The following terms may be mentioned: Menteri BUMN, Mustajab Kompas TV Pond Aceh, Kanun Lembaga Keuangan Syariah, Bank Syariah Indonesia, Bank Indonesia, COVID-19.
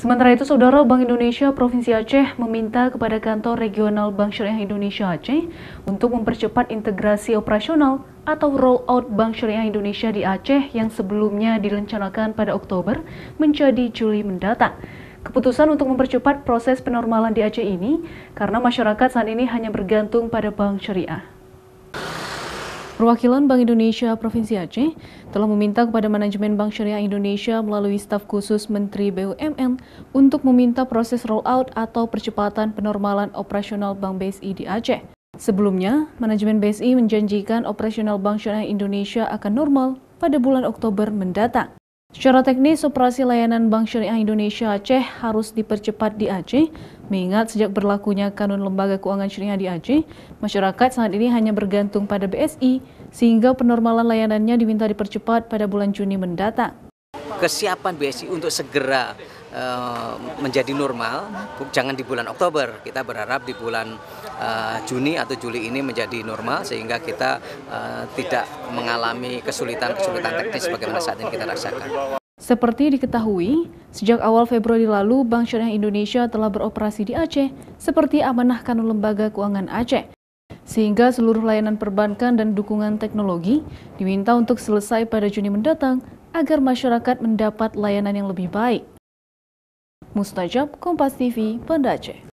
Sementara itu, Saudara, Bank Indonesia Provinsi Aceh meminta kepada kantor regional Bank Syariah Indonesia Aceh untuk mempercepat integrasi operasional atau rollout Bank Syariah Indonesia di Aceh yang sebelumnya direncanakan pada Oktober menjadi Juli mendatang. Keputusan untuk mempercepat proses penormalan di Aceh ini karena masyarakat saat ini hanya bergantung pada Bank Syariah. Perwakilan Bank Indonesia Provinsi Aceh telah meminta kepada manajemen Bank Syariah Indonesia melalui staf khusus Menteri BUMN untuk meminta proses rollout atau percepatan penormalan operasional Bank BSI di Aceh. Sebelumnya, manajemen BSI menjanjikan operasional Bank Syariah Indonesia akan normal pada bulan Oktober mendatang. Secara teknis, operasi layanan Bank Syariah Indonesia Aceh harus dipercepat di Aceh, mengingat sejak berlakunya Kanun Lembaga Keuangan Syariah di Aceh, masyarakat saat ini hanya bergantung pada BSI, sehingga penormalan layanannya diminta dipercepat pada bulan Juni mendatang. Kesiapan BSI untuk segera menjadi normal, jangan di bulan Oktober, kita berharap di bulan Juni atau Juli ini menjadi normal, sehingga kita tidak mengalami kesulitan-kesulitan teknis sebagaimana saat ini kita rasakan. Seperti diketahui, sejak awal Februari lalu Bank Syariah Indonesia telah beroperasi di Aceh seperti amanah Kanun Lembaga Keuangan Aceh, sehingga seluruh layanan perbankan dan dukungan teknologi diminta untuk selesai pada Juni mendatang agar masyarakat mendapat layanan yang lebih baik. Mustajab, Kompas TV, Pond Aceh.